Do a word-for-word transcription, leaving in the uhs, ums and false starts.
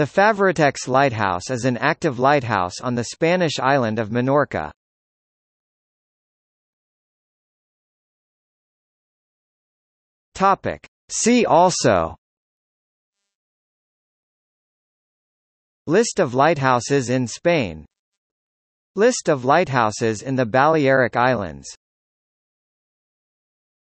The Favàritx lighthouse is an active lighthouse on the Spanish island of Menorca. Topic. See also: List of lighthouses in Spain, List of lighthouses in the Balearic Islands.